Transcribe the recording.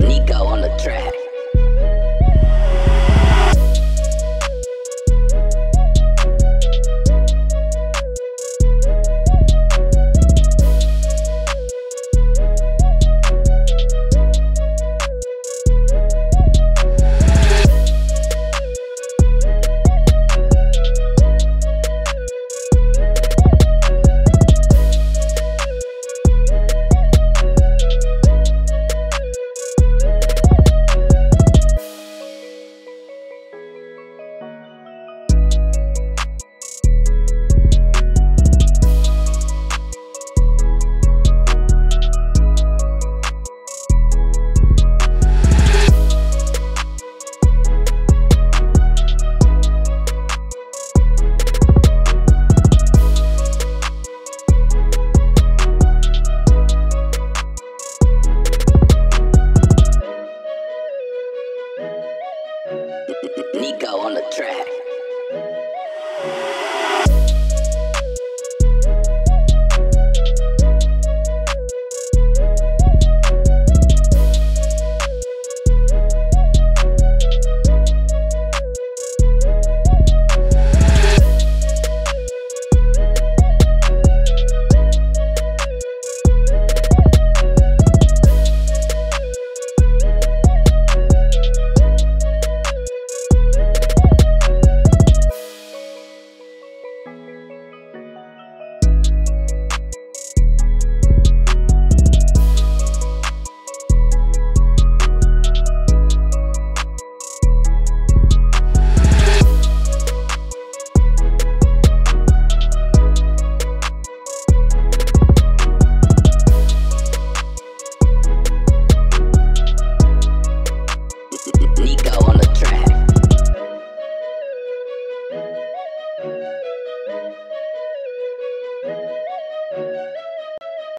Nico on the track. Nico on the track.